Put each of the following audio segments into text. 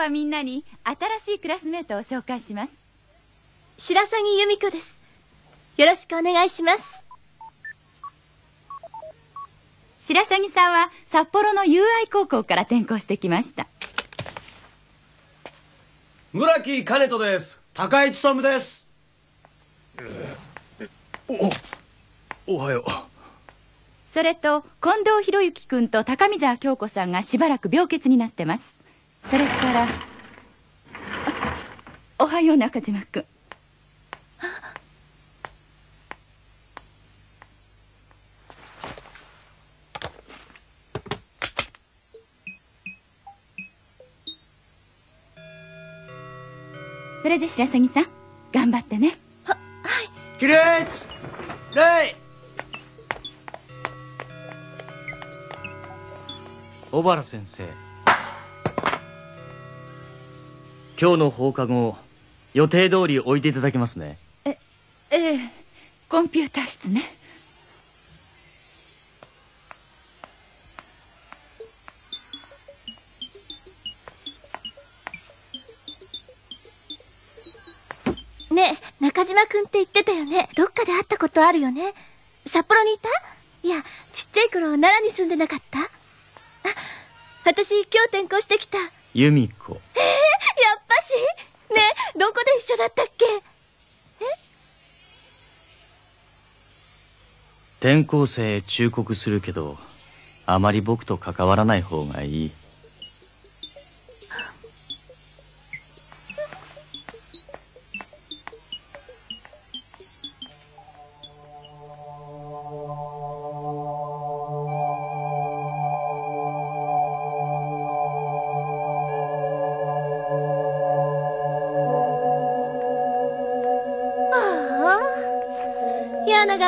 はみんなに新しいクラスメートを紹介します。白鷺由美子です。よろしくお願いします。白鷺さんは札幌の友愛高校から転校してきました。村木兼人です。高井勉です。おはよう。それと近藤博之君と高見沢京子さんがしばらく病欠になってます。それからおはよう中島君。それじゃ白鷺さん頑張ってね。は、はい。起立。礼。小原先生、今日の放課後予定通りおいでいただけますね。ええ、コンピューター室ね。ねえ、中島君って言ってたよね。どっかで会ったことあるよね。札幌にいた？いや、ちっちゃい頃奈良に住んでなかった？あ、私今日転校してきた。由美子。やっぱし。ねえ、どこで一緒だったっけ？え？転校生へ忠告するけど、あまり僕と関わらない方がいい。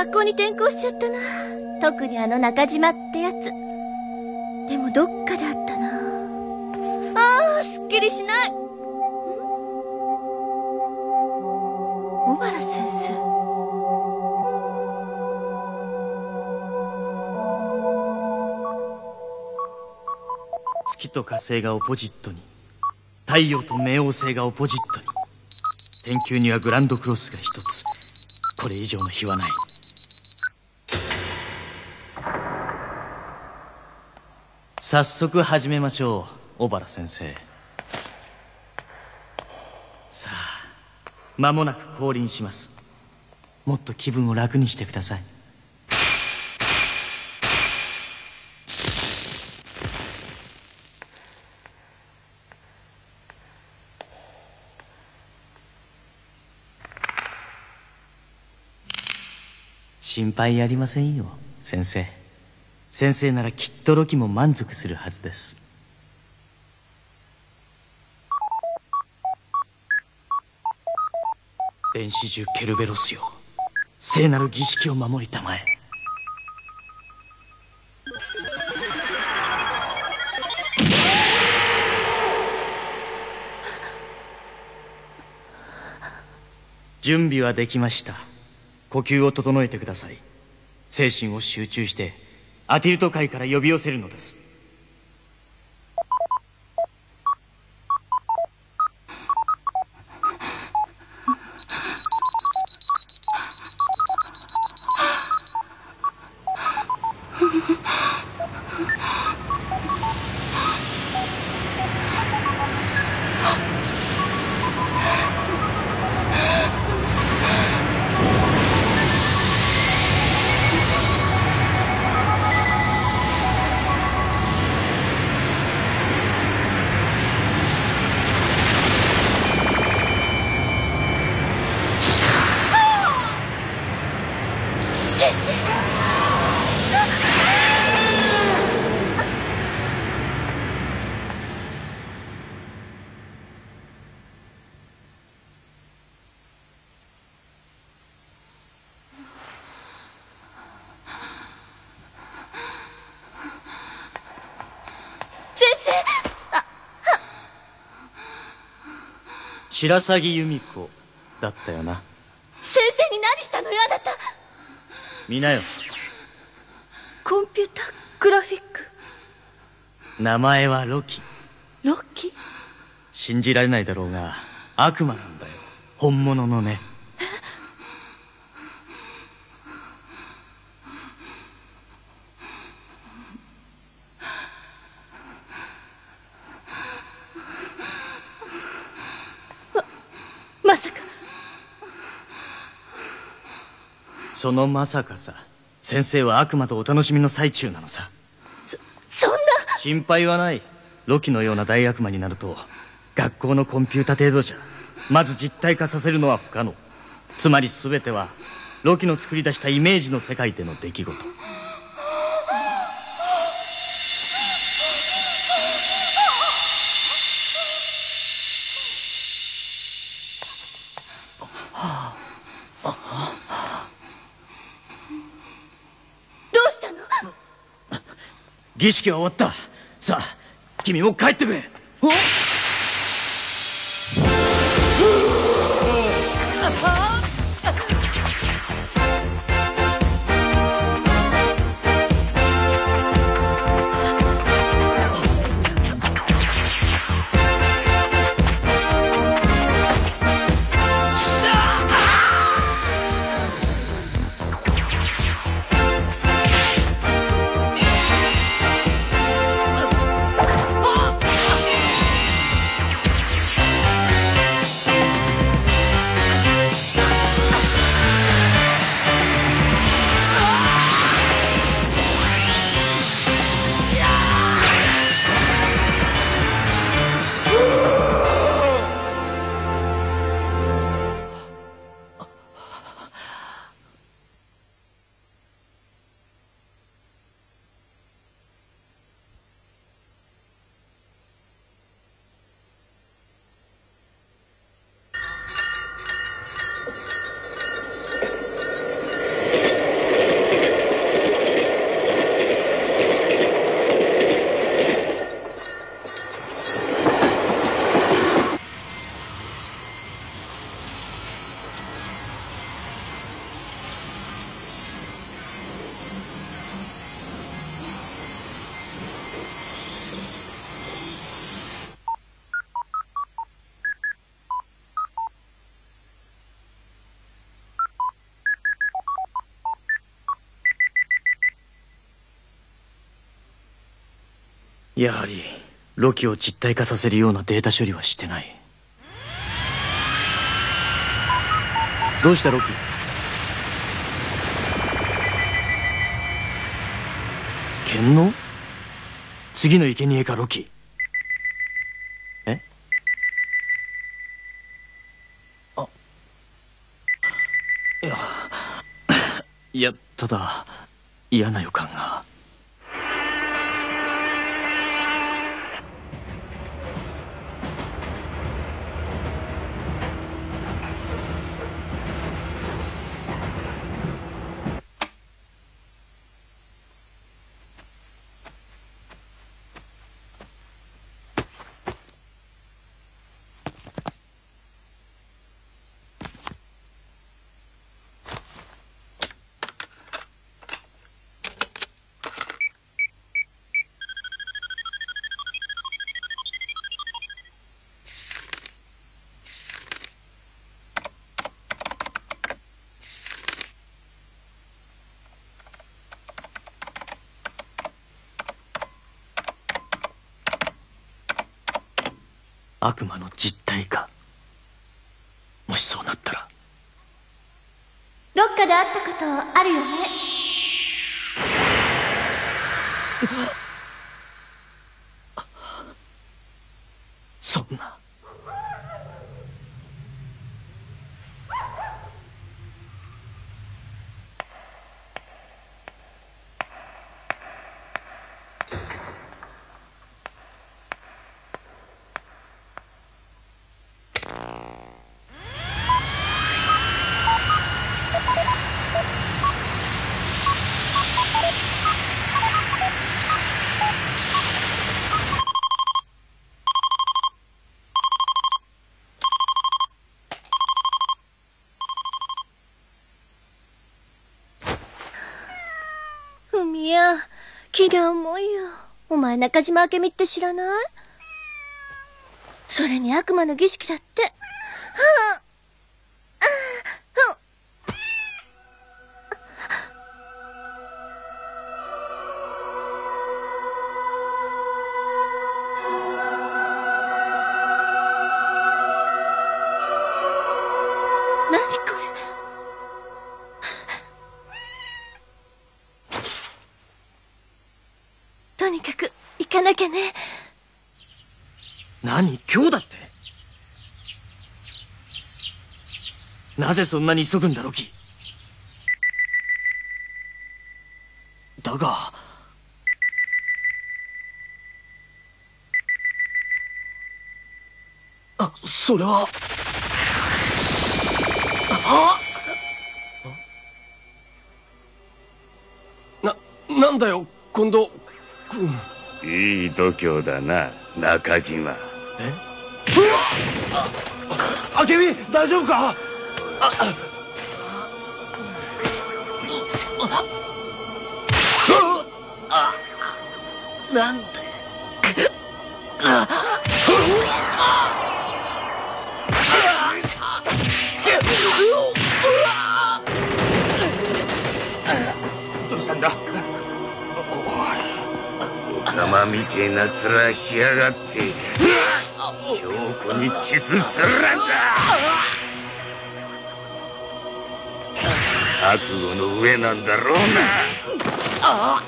学校に転校しちゃったな。特にあの中島ってやつ。でもどっかであったな。ああ、すっきりしない。ん？小原先生。月と火星がオポジットに、太陽と冥王星がオポジットに、天球にはグランドクロスが一つ。これ以上の日はない。早速始めましょう、小原先生。さあ、間もなく降臨します。もっと気分を楽にしてください。心配ありませんよ、先生。先生ならきっとロキも満足するはずです。電子獣ケルベロスよ、聖なる儀式を守りたまえ。準備はできました。呼吸を整えてください。精神を集中してアティルト界から呼び寄せるのです。白鷺由美子だったよな。先生に何したのよ、あなた。見なよ。コンピューターグラフィック。名前はロキ。ロキ？信じられないだろうが悪魔なんだよ、本物のね。まさかそのまさかさ、先生は悪魔とお楽しみの最中なのさ。そんな心配はない。ロキのような大悪魔になると学校のコンピュータ程度じゃまず実体化させるのは不可能。つまり全てはロキの作り出したイメージの世界での出来事。儀式は終わった。さあ、君も帰ってくれ。おやはりロキを実体化させるようなデータ処理はしてない。どうしたロキ？剣能？次の生贄かロキ。え？あ、いやただ嫌な予感が。悪魔の実体化。もしそうなったら。どっかで会ったことあるよね。そんな。気が重いよ。お前中島明美って知らない？それに悪魔の儀式だって。はあね、何、今日だって？なぜそんなに急ぐんだ、ロキ。だがあ、それはあっ、なんだよ近藤君。いい度胸だな、中島。え？うわっ！あけみ、大丈夫か？なんで？どうしたんだ？生みてえな面しやがって。京子にキスするんだ。覚悟の上なんだろうな。あっ、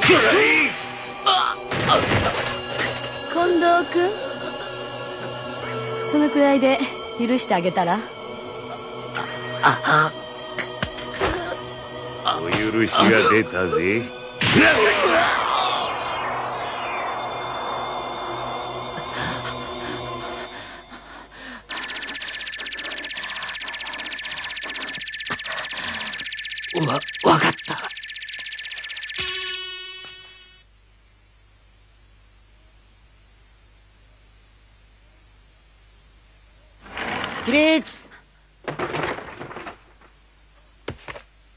くらえ近藤君、そのくらいで許してあげたら？お許しが出たぜ。わかった。起立。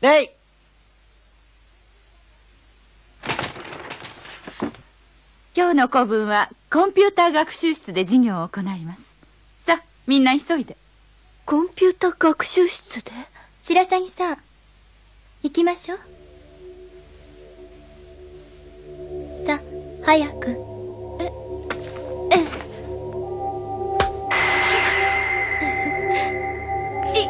礼。今日の古文はコンピューター学習室で授業を行います。さあ、みんな急いで。コンピューター学習室で？白鷺さん、行きましょう。さあ、早く。痛い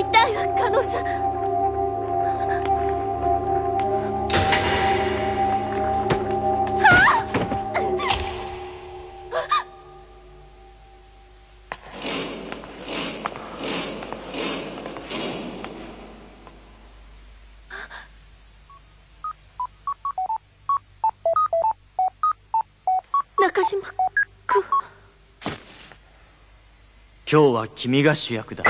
痛いわ、加納さん。今日は君が主役だ。い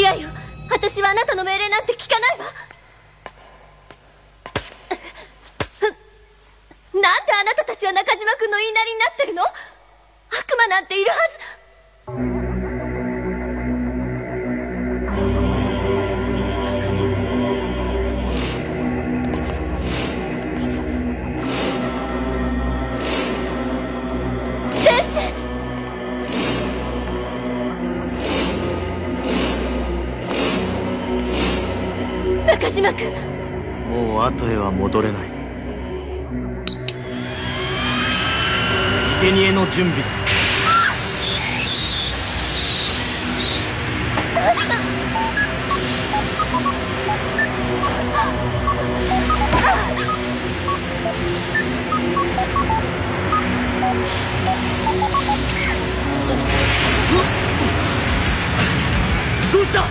やよ、私はあなたの命令なんて聞かないわ。なんであなたたちは中島君の言いなりになってるの？悪魔なんているはず。もう後へは戻れない。生贄の準備だ。どうした？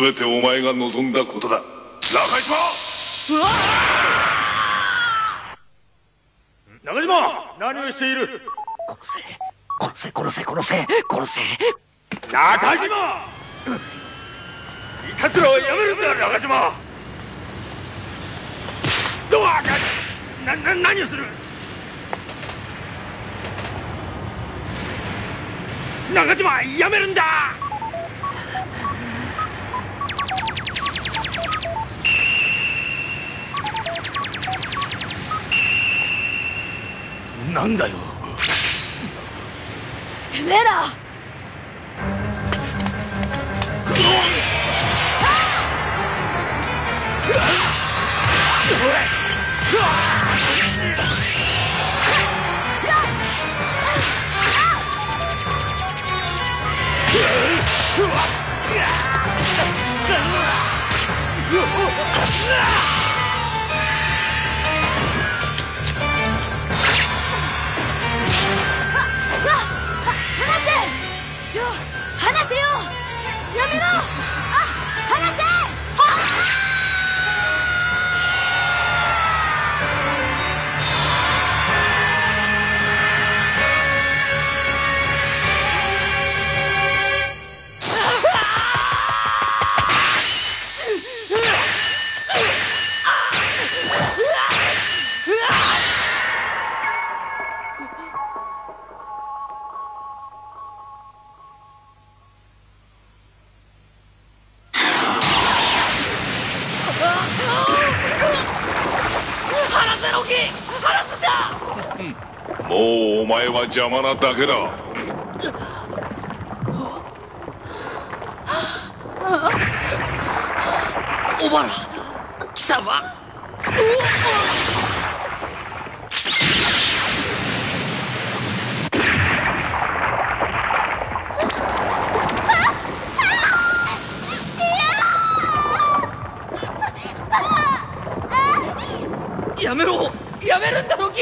全てお前が望んだことだ。中島、何をしている。殺せ。中島、いたずらはやめるんだ。中島、どうか何をする。中島、やめるんだ。なんだよ、てめえら。邪魔なだけだ。おばら、貴様。やめろ、やめるんだロキ。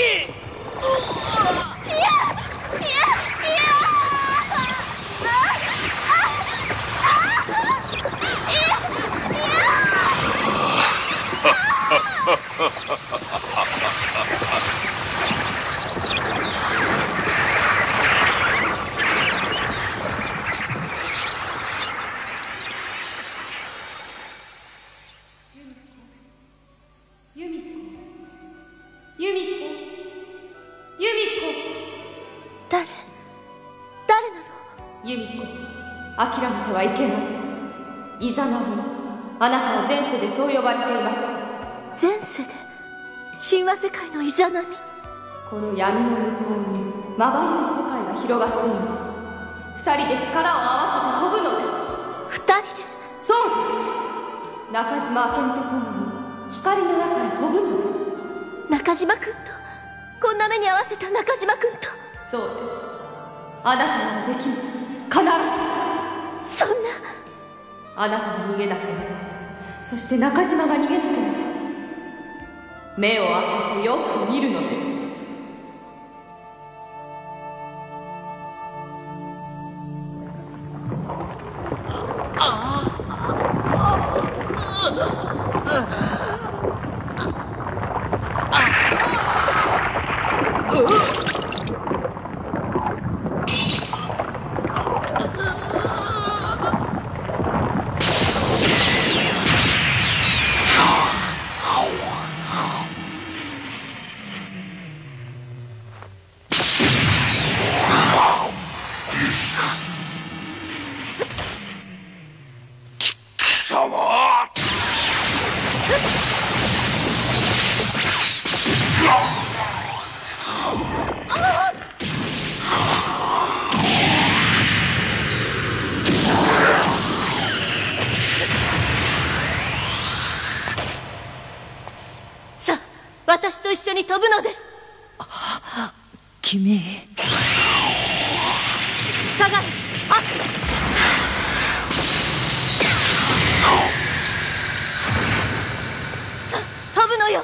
あなたは前世でそう呼ばれています。前世で神話世界のイザナミ。この闇の向こうにまばゆい世界が広がっています。二人で力を合わせて飛ぶのです。二人で。そうです。中島健と共に光の中へ飛ぶのです。中島君とこんな目に合わせた。中島君と。そうです。あなたならできます。必ず。そんな。あなたが逃げなければ、そして中島が逃げなければ、目を開けてよく見るのです。一緒に飛ぶのです。君、下がれ悪魔。さ、飛ぶのよ。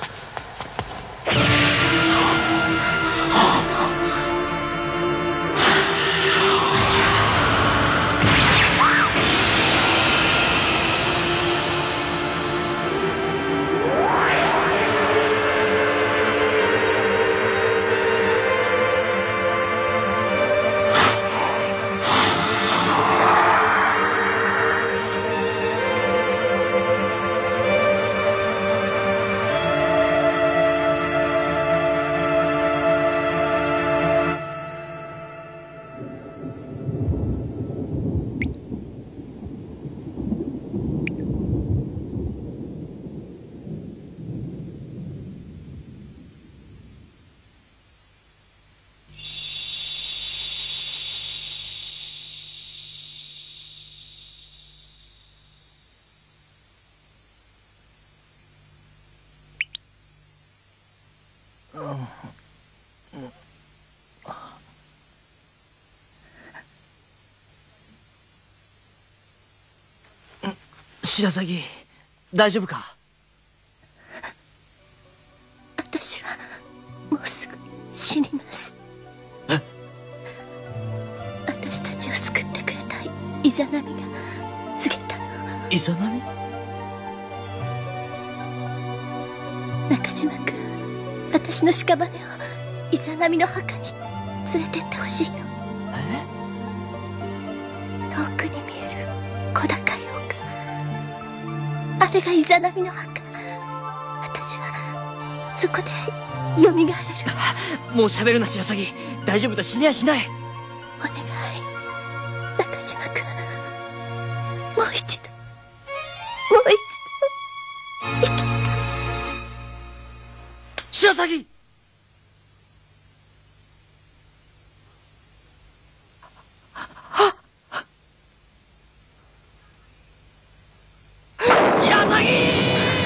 白鷺、大丈夫か？私はもうすぐ死にます。え？私たちを救ってくれたイザナミが告げたの。イザナミ？中島君、私の屍をイザナミの墓に連れてってほしいの。え？遠くに見える小高い丘、あれがイザナミの墓。私はそこでよみがえれる。もうしゃべるな白鷺、大丈夫だ、死にやしない。お願い中島君、もう一度、もう一度生きて。白鷺、イザナミ、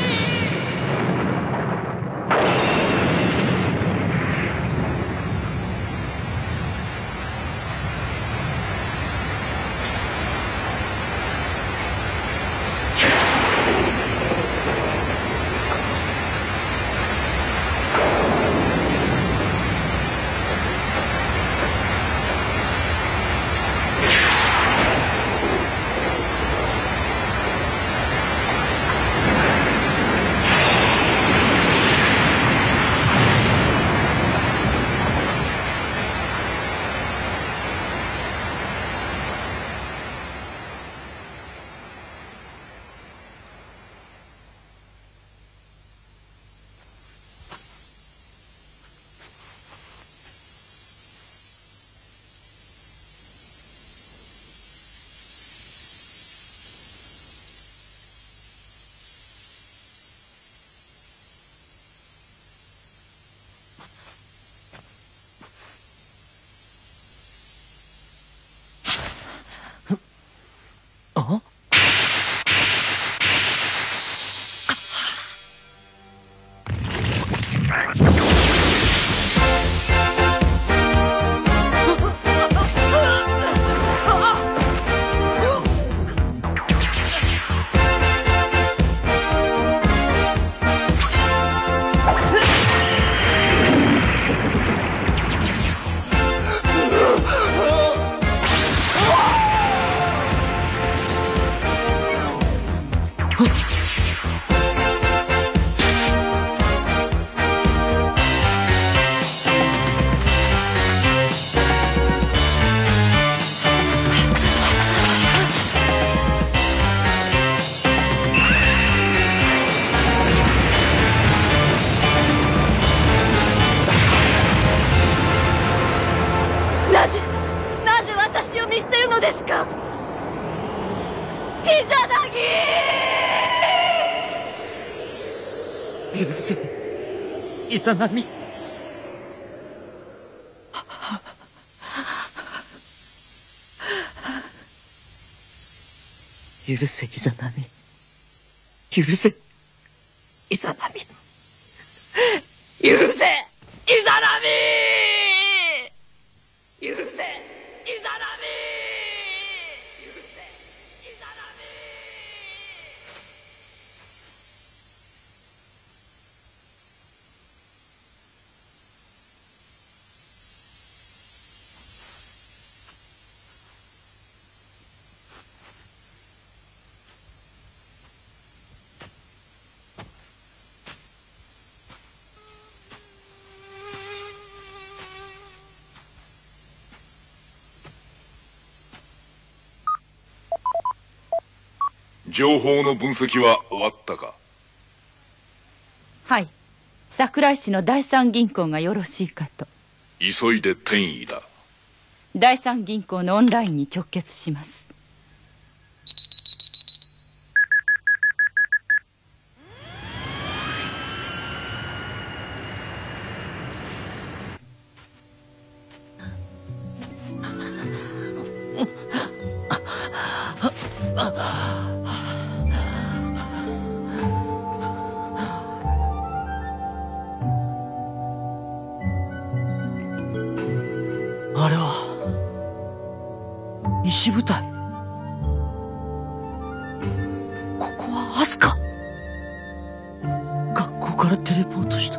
許せイザナミ、許せイザナミ、許せイザナミ、許せイザナミ、許せイザナミ。情報の分析は終わったか？はい、桜井市の第三銀行がよろしいかと。急いで転移だ。第三銀行のオンラインに直結します。石舞台。ここはアスカ。学校からテレポートした。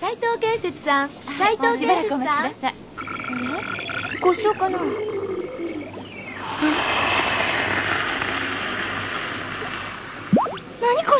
斉藤建設さん、あれ故障かな。何こ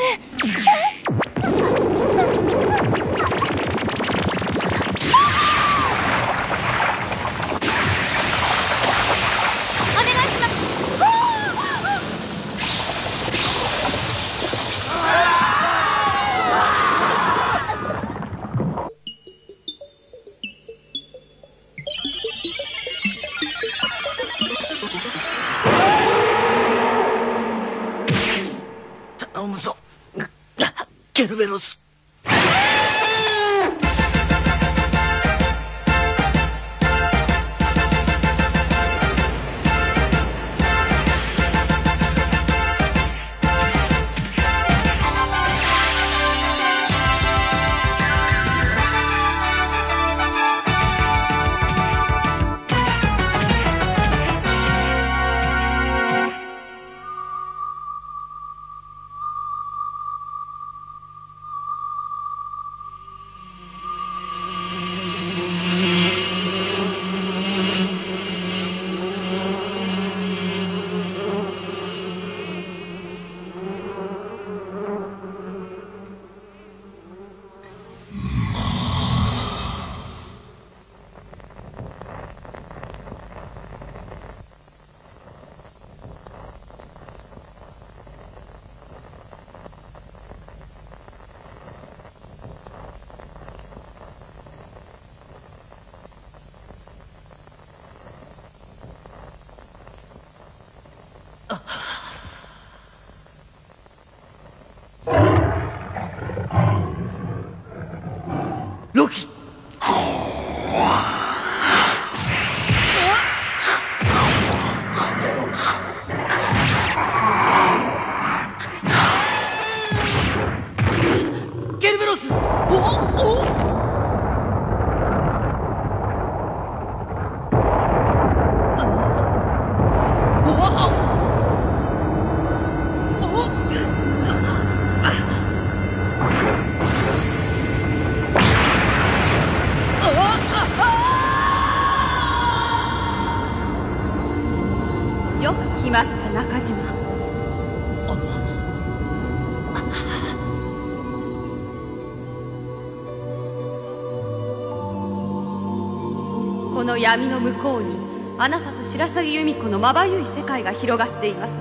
闇の向こうにあなたと白鷺由美子のまばゆい世界が広がっています。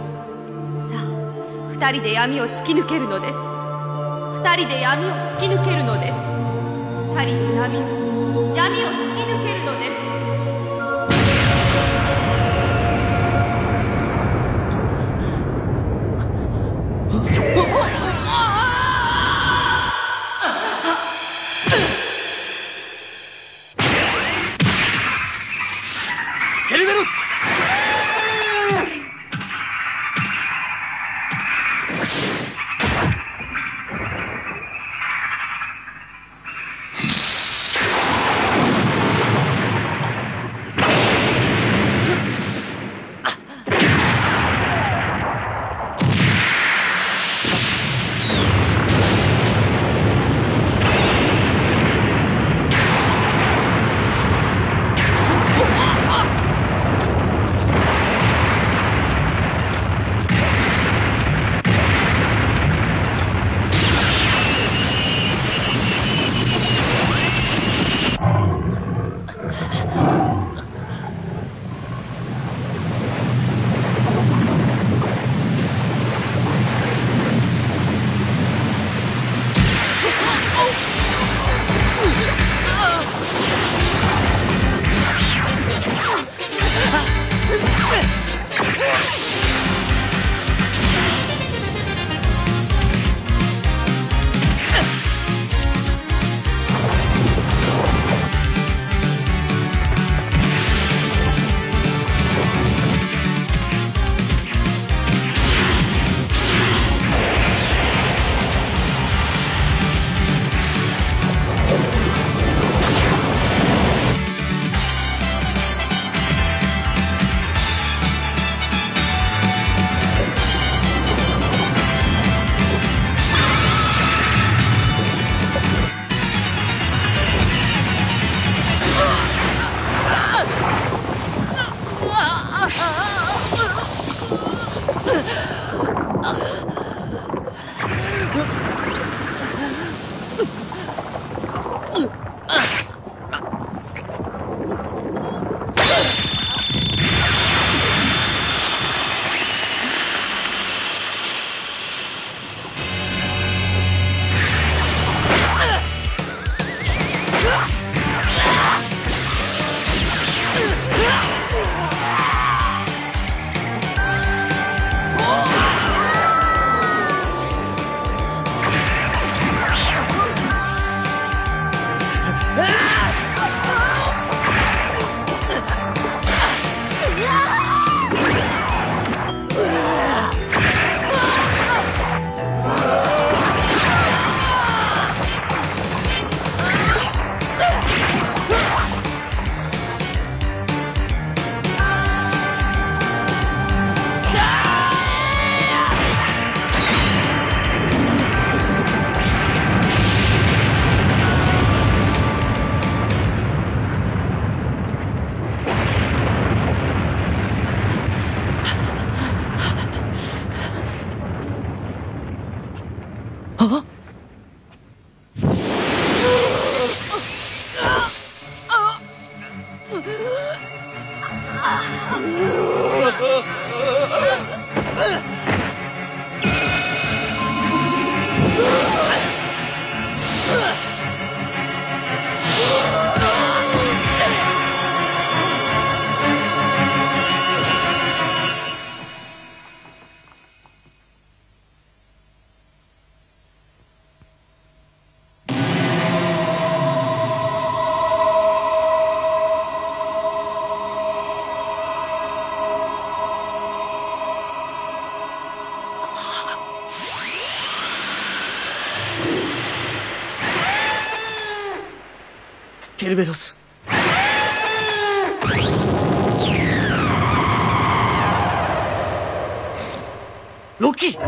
さあ、二人で闇を突き抜けるのです。二人で闇を突き抜けるのです。二人で闇を突き抜けるのです。あっエルベドス。ロキ。どけ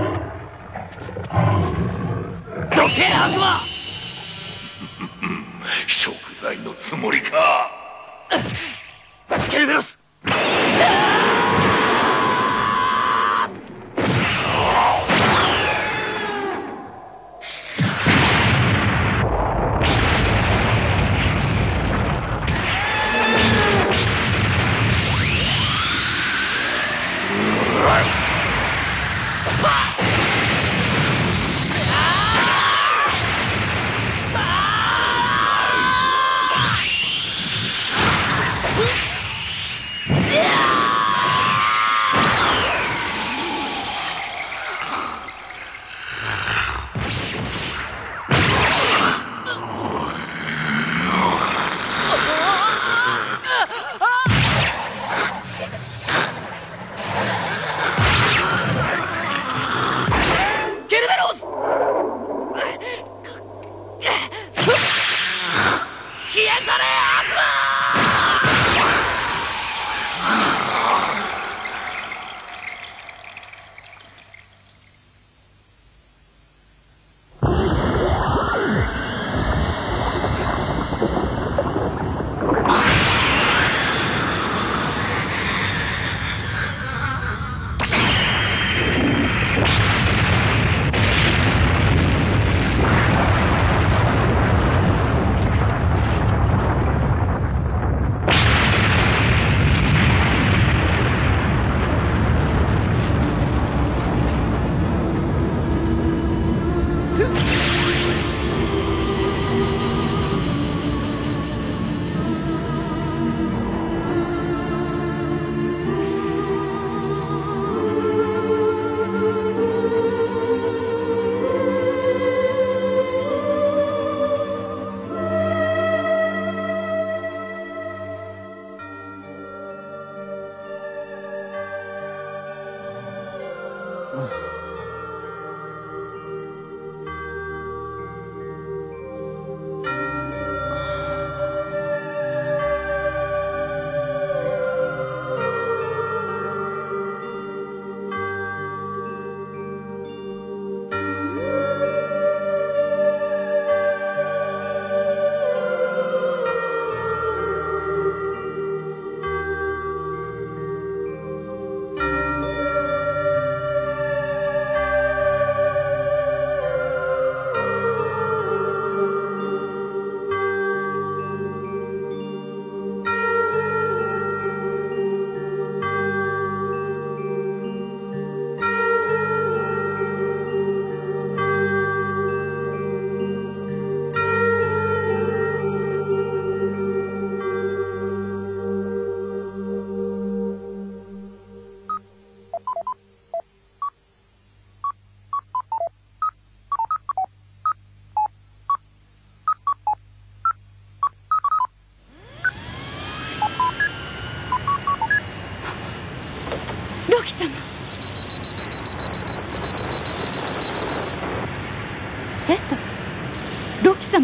悪魔。食材のつもりか。ケルベロス。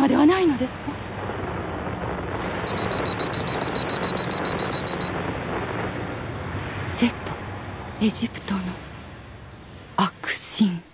ではないのですか。セット、エジプトの悪神。